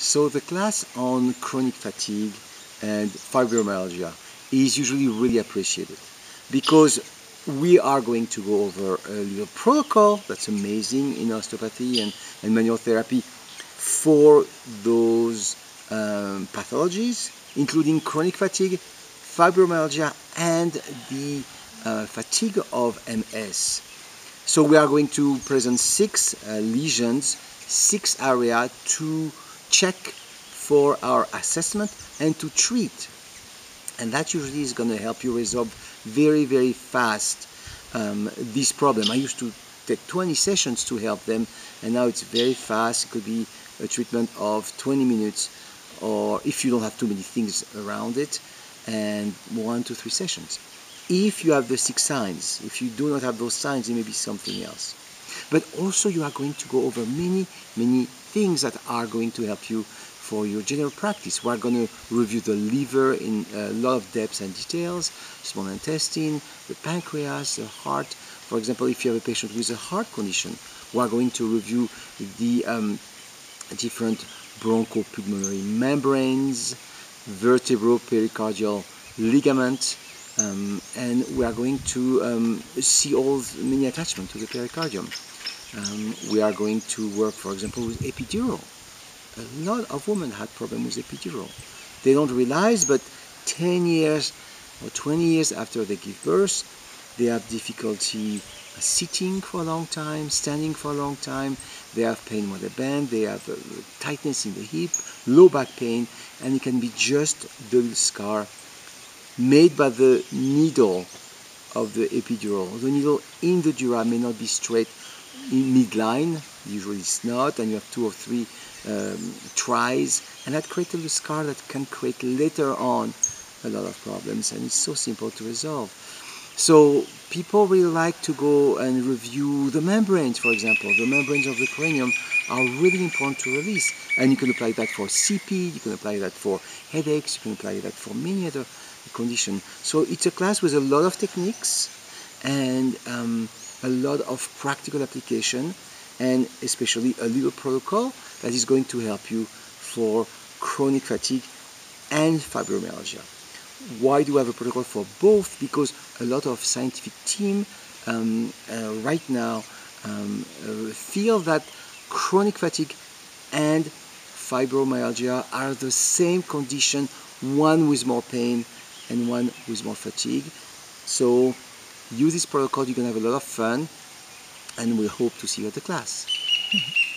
So the class on chronic fatigue and fibromyalgia is usually really appreciated because we are going to go over a little protocol that's amazing in osteopathy and manual therapy for those pathologies, including chronic fatigue, fibromyalgia, and the fatigue of MS. So we are going to present six lesions, six areas to check for our assessment and to treat, and that usually is going to help you resolve very, very fast this problem. I used to take 20 sessions to help them, and now it's very fast. It could be a treatment of 20 minutes, or if you don't have too many things around it, and 1 to 3 sessions. If you have the six signs, if you do not have those signs, it may be something else. But also you are going to go over many things that are going to help you for your general practice. We're going to review the liver in a lot of depth and details, small intestine, the pancreas, the heart. For example, if you have a patient with a heart condition, we're going to review the different bronchopulmonary membranes, vertebropericardial ligament, and we are going to see all many attachments to the pericardium. We are going to work, for example, with epidural. A lot of women had problems with epidural. They don't realize, but 10 years or 20 years after they give birth, they have difficulty sitting for a long time, standing for a long time. They have pain when they bend, they have tightness in the hip, low back pain, and it can be just the little scar made by the needle of the epidural. The needle in the dura may not be straight in midline, usually it's not, and you have 2 or 3 tries, and that creates a little scar that can create later on a lot of problems, and it's so simple to resolve. So people really like to go and review the membranes, for example. The membranes of the cranium are really important to release, and you can apply that for CP, you can apply that for headaches, you can apply that for many other conditions. So it's a class with a lot of techniques and a lot of practical application, and especially a little protocol that is going to help you for chronic fatigue and fibromyalgia. Why do I have a protocol for both? Because a lot of scientific team right now feel that chronic fatigue and fibromyalgia are the same condition, one with more pain and one with more fatigue. So use this protocol, you're going to have a lot of fun, and we hope to see you at the class.